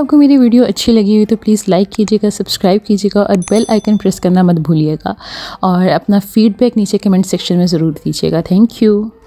आपको मेरी वीडियो अच्छी लगी हुई तो प्लीज़ लाइक कीजिएगा, सब्सक्राइब कीजिएगा और बेल आइकन प्रेस करना मत भूलिएगा और अपना फीडबैक नीचे कमेंट सेक्शन में ज़रूर दीजिएगा। Thank you.